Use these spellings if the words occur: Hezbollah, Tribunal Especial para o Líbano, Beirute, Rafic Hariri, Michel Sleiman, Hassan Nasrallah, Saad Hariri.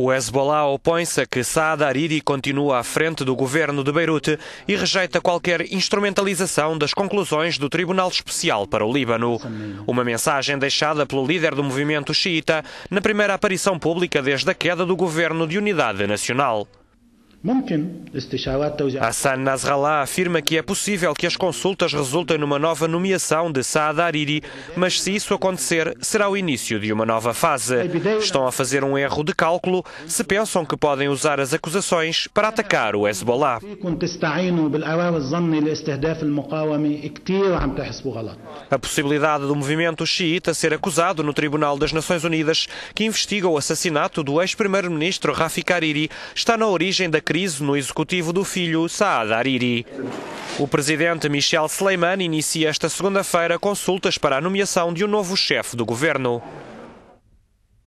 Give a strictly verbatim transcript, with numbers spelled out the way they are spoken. O Hezbollah opõe-se a que Saad Hariri continua à frente do governo de Beirute e rejeita qualquer instrumentalização das conclusões do Tribunal Especial para o Líbano. Uma mensagem deixada pelo líder do movimento xiita na primeira aparição pública desde a queda do governo de unidade nacional. Hassan Nasrallah afirma que é possível que as consultas resultem numa nova nomeação de Saad Hariri, mas se isso acontecer, será o início de uma nova fase. Estão a fazer um erro de cálculo se pensam que podem usar as acusações para atacar o Hezbollah. A possibilidade do movimento xiita ser acusado no Tribunal das Nações Unidas, que investiga o assassinato do ex-primeiro-ministro Rafic Hariri, está na origem da crise no executivo do filho, Saad Hariri. O presidente Michel Sleiman inicia esta segunda-feira consultas para a nomeação de um novo chefe do governo.